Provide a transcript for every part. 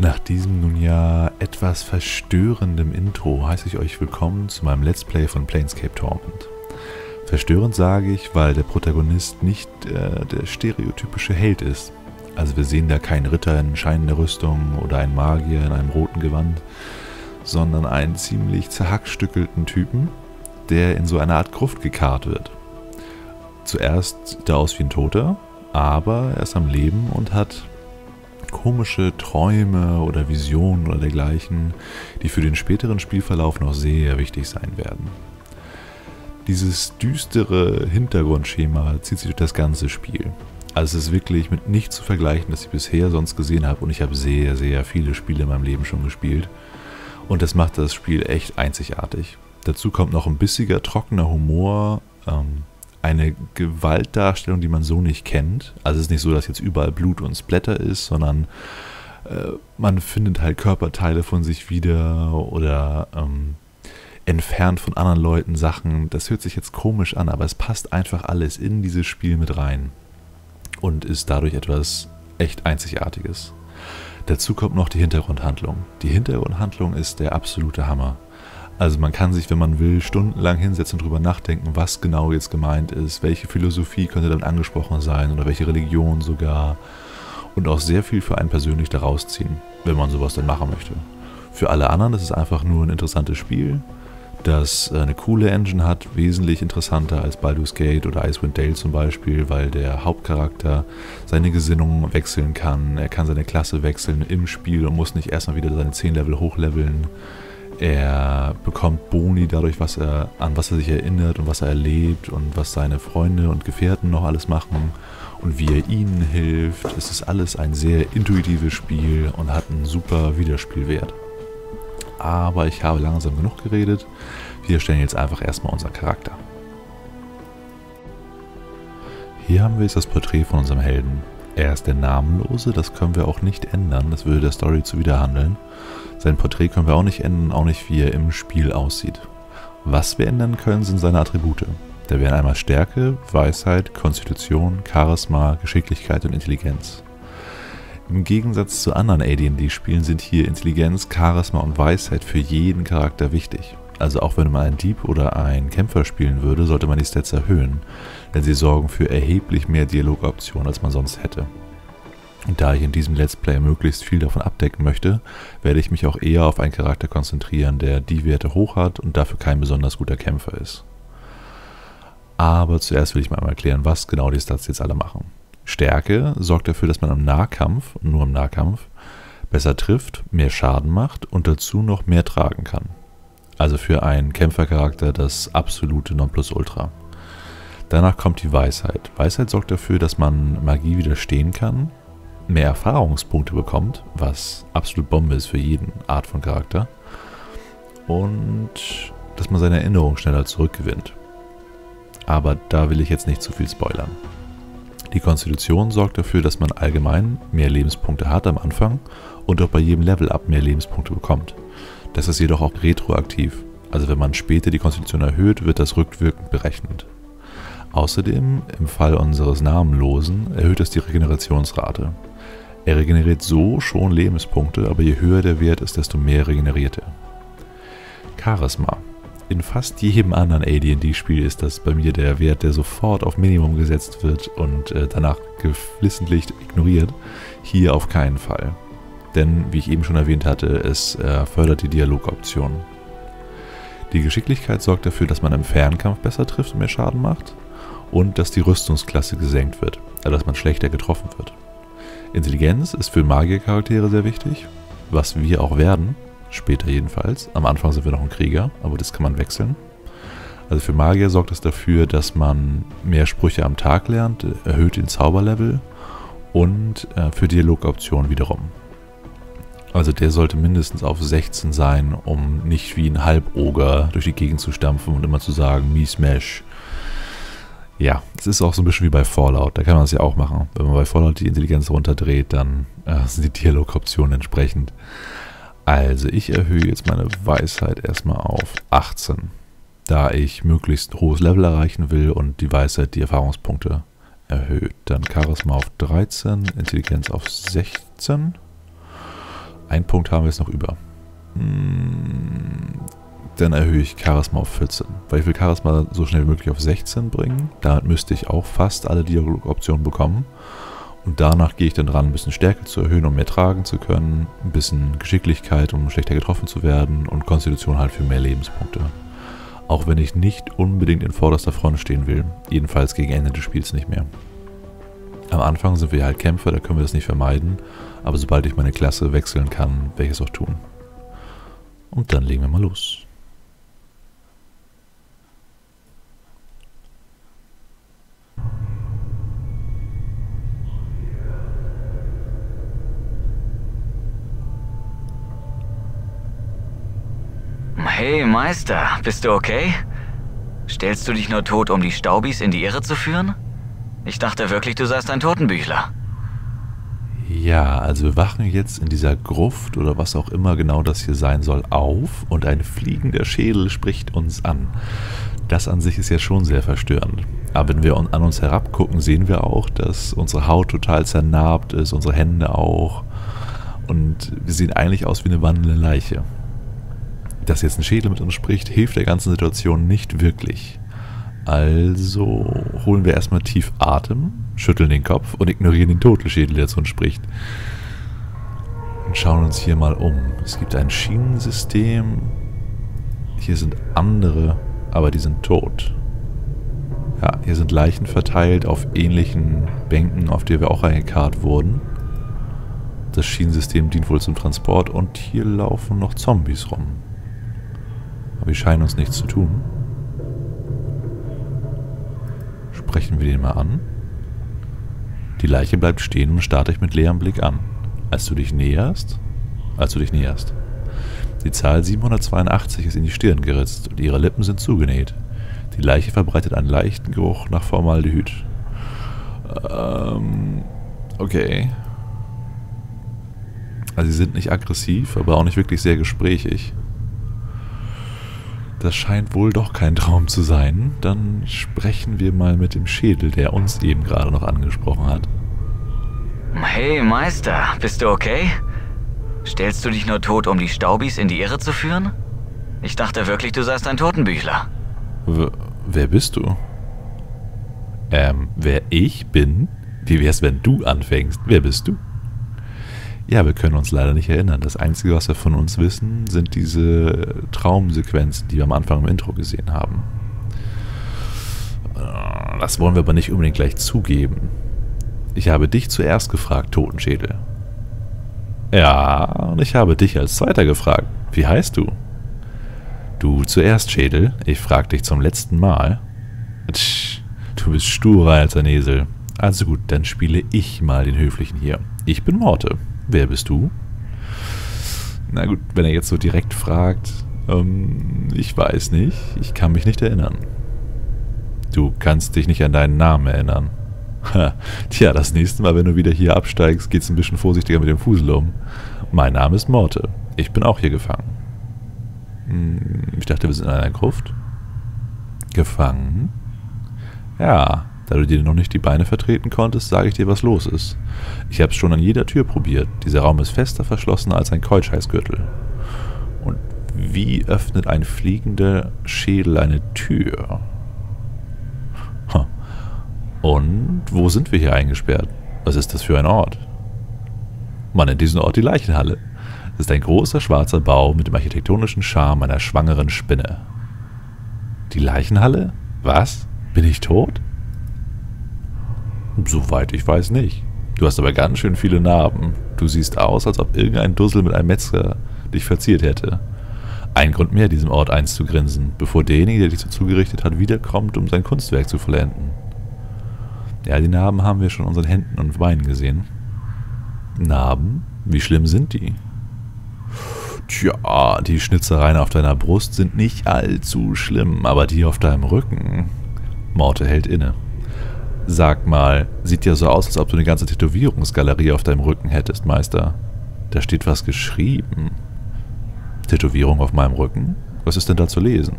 Nach diesem nun ja etwas verstörendem Intro heiße ich euch willkommen zu meinem Let's Play von Planescape Torment. Verstörend sage ich, weil der Protagonist nicht der stereotypische Held ist. Also wir sehen da keinen Ritter in scheinender Rüstung oder einen Magier in einem roten Gewand, sondern einen ziemlich zerhackstückelten Typen, der in so einer Art Gruft gekarrt wird. Zuerst sieht er aus wie ein Toter, aber er ist am Leben und hat komische Träume oder Visionen oder dergleichen, die für den späteren Spielverlauf noch sehr wichtig sein werden. Dieses düstere Hintergrundschema zieht sich durch das ganze Spiel. Also es ist wirklich mit nichts zu vergleichen, das ich bisher sonst gesehen habe, und ich habe sehr, sehr viele Spiele in meinem Leben schon gespielt und das macht das Spiel echt einzigartig. Dazu kommt noch ein bissiger, trockener Humor, eine Gewaltdarstellung, die man so nicht kennt. Also es ist nicht so, dass jetzt überall Blut und Splatter ist, sondern man findet halt Körperteile von sich wieder oder entfernt von anderen Leuten Sachen. Das hört sich jetzt komisch an, aber es passt einfach alles in dieses Spiel mit rein und ist dadurch etwas echt Einzigartiges. Dazu kommt noch die Hintergrundhandlung. Die Hintergrundhandlung ist der absolute Hammer. Also man kann sich, wenn man will, stundenlang hinsetzen und drüber nachdenken, was genau jetzt gemeint ist, welche Philosophie könnte dann angesprochen sein oder welche Religion sogar, und auch sehr viel für einen persönlich daraus ziehen, wenn man sowas dann machen möchte. Für alle anderen ist es einfach nur ein interessantes Spiel, das eine coole Engine hat, wesentlich interessanter als Baldur's Gate oder Icewind Dale zum Beispiel, weil der Hauptcharakter seine Gesinnung wechseln kann, er kann seine Klasse wechseln im Spiel und muss nicht erstmal wieder seine 10 Level hochleveln. Er bekommt Boni dadurch, an was er sich erinnert und was er erlebt und was seine Freunde und Gefährten noch alles machen und wie er ihnen hilft. Es ist alles ein sehr intuitives Spiel und hat einen super Wiederspielwert. Aber ich habe langsam genug geredet. Wir stellen jetzt einfach erstmal unseren Charakter. Hier haben wir jetzt das Porträt von unserem Helden. Er ist der Namenlose, das können wir auch nicht ändern, das würde der Story zuwiderhandeln. Sein Porträt können wir auch nicht ändern, auch nicht wie er im Spiel aussieht. Was wir ändern können, sind seine Attribute. Da wären einmal Stärke, Weisheit, Konstitution, Charisma, Geschicklichkeit und Intelligenz. Im Gegensatz zu anderen AD&D-Spielen sind hier Intelligenz, Charisma und Weisheit für jeden Charakter wichtig. Also auch wenn man einen Dieb oder einen Kämpfer spielen würde, sollte man die Stats erhöhen, denn sie sorgen für erheblich mehr Dialogoptionen, als man sonst hätte. Und da ich in diesem Let's Play möglichst viel davon abdecken möchte, werde ich mich auch eher auf einen Charakter konzentrieren, der die Werte hoch hat und dafür kein besonders guter Kämpfer ist. Aber zuerst will ich mal erklären, was genau die Stats jetzt alle machen. Stärke sorgt dafür, dass man im Nahkampf, nur im Nahkampf, besser trifft, mehr Schaden macht und dazu noch mehr tragen kann. Also für einen Kämpfercharakter das absolute Nonplusultra. Danach kommt die Weisheit. Weisheit sorgt dafür, dass man Magie widerstehen kann, mehr Erfahrungspunkte bekommt, was absolut Bombe ist für jeden Art von Charakter, und dass man seine Erinnerung schneller zurückgewinnt. Aber da will ich jetzt nicht zu viel spoilern. Die Konstitution sorgt dafür, dass man allgemein mehr Lebenspunkte hat am Anfang und auch bei jedem Level-Up mehr Lebenspunkte bekommt. Das ist jedoch auch retroaktiv, also wenn man später die Konstitution erhöht, wird das rückwirkend berechnet. Außerdem, im Fall unseres Namenlosen, erhöht das die Regenerationsrate. Er regeneriert so schon Lebenspunkte, aber je höher der Wert ist, desto mehr regeneriert er. Charisma. In fast jedem anderen AD&D-Spiel ist das bei mir der Wert, der sofort auf Minimum gesetzt wird und danach geflissentlich ignoriert, hier auf keinen Fall. Denn, wie ich eben schon erwähnt hatte, es fördert die Dialogoptionen. Die Geschicklichkeit sorgt dafür, dass man im Fernkampf besser trifft und mehr Schaden macht und dass die Rüstungsklasse gesenkt wird, also dass man schlechter getroffen wird. Intelligenz ist für Magiercharaktere sehr wichtig, was wir auch werden, später jedenfalls. Am Anfang sind wir noch ein Krieger, aber das kann man wechseln. Also für Magier sorgt es dafür, dass man mehr Sprüche am Tag lernt, erhöht den Zauberlevel und für Dialogoptionen wiederum. Also der sollte mindestens auf 16 sein, um nicht wie ein Halboger durch die Gegend zu stampfen und immer zu sagen, mies Mesh. Ja, es ist auch so ein bisschen wie bei Fallout, da kann man das ja auch machen. Wenn man bei Fallout die Intelligenz runterdreht, dann sind die Dialogoptionen entsprechend. Also ich erhöhe jetzt meine Weisheit erstmal auf 18, da ich möglichst hohes Level erreichen will und die Weisheit die Erfahrungspunkte erhöht. Dann Charisma auf 13, Intelligenz auf 16. Einen Punkt haben wir jetzt noch über. Dann erhöhe ich Charisma auf 14. Weil ich will Charisma so schnell wie möglich auf 16 bringen. Damit müsste ich auch fast alle Dialogoptionen bekommen. Und danach gehe ich dann ran, ein bisschen Stärke zu erhöhen, um mehr tragen zu können. Ein bisschen Geschicklichkeit, um schlechter getroffen zu werden. Und Konstitution halt für mehr Lebenspunkte. Auch wenn ich nicht unbedingt in vorderster Front stehen will. Jedenfalls gegen Ende des Spiels nicht mehr. Am Anfang sind wir halt Kämpfer, da können wir das nicht vermeiden. Aber sobald ich meine Klasse wechseln kann, werde ich es auch tun. Und dann legen wir mal los. Hey Meister, bist du okay? Stellst du dich nur tot, um die Staubis in die Irre zu führen? Ich dachte wirklich, du seist ein Totenbüchler. Ja, also wir wachen jetzt in dieser Gruft oder was auch immer genau das hier sein soll auf und ein fliegender Schädel spricht uns an. Das an sich ist ja schon sehr verstörend. Aber wenn wir an uns herabgucken, sehen wir auch, dass unsere Haut total zernarbt ist, unsere Hände auch. Und wir sehen eigentlich aus wie eine wandelnde Leiche. Dass jetzt ein Schädel mit uns spricht, hilft der ganzen Situation nicht wirklich. Also holen wir erstmal tief Atem, schütteln den Kopf und ignorieren den Totenschädel, der zu uns spricht. Und schauen uns hier mal um. Es gibt ein Schienensystem. Hier sind andere, aber die sind tot. Ja, hier sind Leichen verteilt auf ähnlichen Bänken, auf die wir auch eingekarrt wurden. Das Schienensystem dient wohl zum Transport und hier laufen noch Zombies rum. Aber die scheinen uns nichts zu tun. Sprechen wir den mal an. Die Leiche bleibt stehen und starrt dich mit leerem Blick an. Als du dich näherst. Die Zahl 782 ist in die Stirn geritzt und ihre Lippen sind zugenäht. Die Leiche verbreitet einen leichten Geruch nach Formaldehyd. Okay. Also sie sind nicht aggressiv, aber auch nicht wirklich sehr gesprächig. Das scheint wohl doch kein Traum zu sein. Dann sprechen wir mal mit dem Schädel, der uns eben gerade noch angesprochen hat. Hey Meister, bist du okay? Stellst du dich nur tot, um die Staubis in die Irre zu führen? Ich dachte wirklich, du seist ein Totenbüchler. Wer bist du? Wer ich bin? Wie wär's, wenn du anfängst? Wer bist du? Ja, wir können uns leider nicht erinnern. Das Einzige, was wir von uns wissen, sind diese Traumsequenzen, die wir am Anfang im Intro gesehen haben. Das wollen wir aber nicht unbedingt gleich zugeben. Ich habe dich zuerst gefragt, Totenschädel. Ja, und ich habe dich als Zweiter gefragt. Wie heißt du? Du zuerst, Schädel. Ich frag dich zum letzten Mal. Tsch, du bist sturer als ein Esel. Also gut, dann spiele ich mal den Höflichen hier. Ich bin Morte. Wer bist du? Na gut, wenn er jetzt so direkt fragt, ich weiß nicht, ich kann mich nicht erinnern. Du kannst dich nicht an deinen Namen erinnern. Ha, tja, das nächste Mal, wenn du wieder hier absteigst, geht's ein bisschen vorsichtiger mit dem Fusel um. Mein Name ist Morte. Ich bin auch hier gefangen. Ich dachte, wir sind in einer Gruft. Gefangen? Ja. Da du dir noch nicht die Beine vertreten konntest, sage ich dir, was los ist. Ich habe es schon an jeder Tür probiert. Dieser Raum ist fester verschlossen als ein Keuschheitsgürtel. Und wie öffnet ein fliegender Schädel eine Tür? Hm. Und wo sind wir hier eingesperrt? Was ist das für ein Ort? Man nennt diesen Ort die Leichenhalle. Es ist ein großer schwarzer Bau mit dem architektonischen Charme einer schwangeren Spinne. Die Leichenhalle? Was? Bin ich tot? Soweit ich weiß nicht. Du hast aber ganz schön viele Narben. Du siehst aus, als ob irgendein Dussel mit einem Metzger dich verziert hätte. Ein Grund mehr, diesem Ort einzugrinsen, bevor derjenige, der dich zugerichtet hat, wiederkommt, um sein Kunstwerk zu vollenden. Ja, die Narben haben wir schon unseren Händen und Beinen gesehen. Narben? Wie schlimm sind die? Tja, die Schnitzereien auf deiner Brust sind nicht allzu schlimm, aber die auf deinem Rücken... Morte hält inne. Sag mal, sieht ja so aus, als ob du eine ganze Tätowierungsgalerie auf deinem Rücken hättest, Meister. Da steht was geschrieben. Tätowierung auf meinem Rücken? Was ist denn da zu lesen?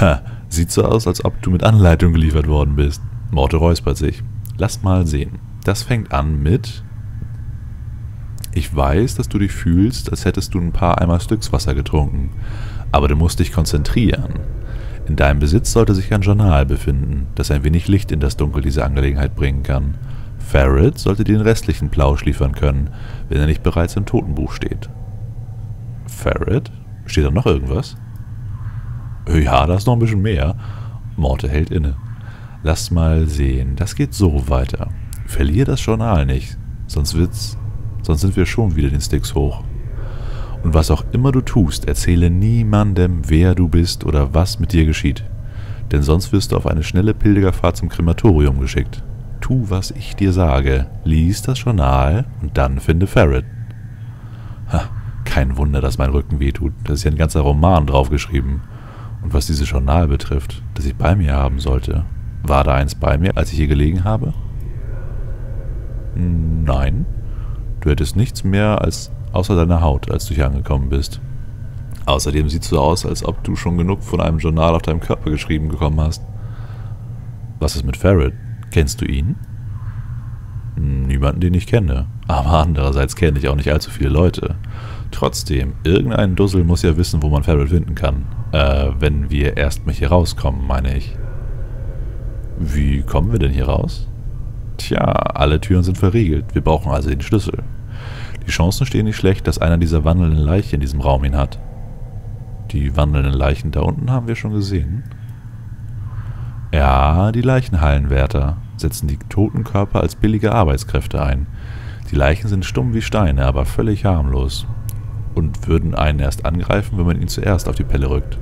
Ha, sieht so aus, als ob du mit Anleitung geliefert worden bist. Morte räuspert sich. Lass mal sehen. Das fängt an mit... Ich weiß, dass du dich fühlst, als hättest du ein paar Eimer Stückswasser getrunken, aber du musst dich konzentrieren. In deinem Besitz sollte sich ein Journal befinden, das ein wenig Licht in das Dunkel dieser Angelegenheit bringen kann. Ferret sollte dir den restlichen Plausch liefern können, wenn er nicht bereits im Totenbuch steht. Ferret? Steht da noch irgendwas? Ja, da ist noch ein bisschen mehr. Morte hält inne. Lass mal sehen, das geht so weiter. Verlier das Journal nicht, sonst sind wir schon wieder den Sticks hoch. Und was auch immer du tust, erzähle niemandem, wer du bist oder was mit dir geschieht. Denn sonst wirst du auf eine schnelle Pilgerfahrt zum Krematorium geschickt. Tu, was ich dir sage. Lies das Journal und dann finde Ferret. Ha, kein Wunder, dass mein Rücken wehtut. Da ist ja ein ganzer Roman draufgeschrieben. Und was dieses Journal betrifft, das ich bei mir haben sollte, war da eins bei mir, als ich hier gelegen habe? Nein. Du hättest nichts mehr als außer deiner Haut, als du hier angekommen bist. Außerdem sieht es so aus, als ob du schon genug von einem Journal auf deinem Körper geschrieben bekommen hast. Was ist mit Ferret? Kennst du ihn? Niemanden, den ich kenne. Aber andererseits kenne ich auch nicht allzu viele Leute. Trotzdem, irgendein Dussel muss ja wissen, wo man Ferret finden kann. Wenn wir erstmal hier rauskommen, meine ich. Wie kommen wir denn hier raus? Tja, alle Türen sind verriegelt. Wir brauchen also den Schlüssel. Die Chancen stehen nicht schlecht, dass einer dieser wandelnden Leichen in diesem Raum ihn hat. Die wandelnden Leichen da unten haben wir schon gesehen. Ja, die Leichenhallenwärter setzen die toten Körper als billige Arbeitskräfte ein. Die Leichen sind stumm wie Steine, aber völlig harmlos. Und würden einen erst angreifen, wenn man ihn zuerst auf die Pelle rückt.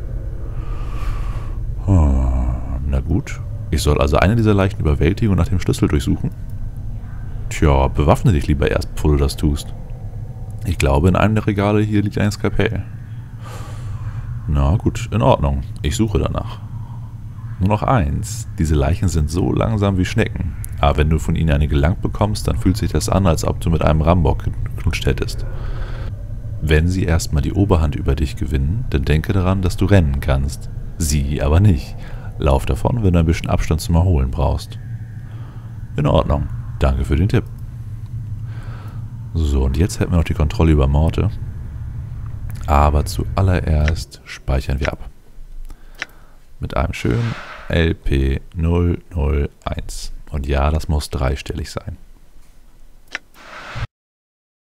Na gut, ich soll also eine dieser Leichen überwältigen und nach dem Schlüssel durchsuchen? Tja, bewaffne dich lieber erst, bevor du das tust. Ich glaube, in einem der Regale hier liegt ein Skalpell. Na gut, in Ordnung. Ich suche danach. Nur noch eins. Diese Leichen sind so langsam wie Schnecken. Aber wenn du von ihnen eine gelangt bekommst, dann fühlt sich das an, als ob du mit einem Rambock geknutscht hättest. Wenn sie erstmal die Oberhand über dich gewinnen, dann denke daran, dass du rennen kannst. Sie aber nicht. Lauf davon, wenn du ein bisschen Abstand zum Erholen brauchst. In Ordnung. Danke für den Tipp. So, und jetzt hätten wir noch die Kontrolle über Morte. Aber zuallererst speichern wir ab. Mit einem schönen LP 001. Und ja, das muss dreistellig sein.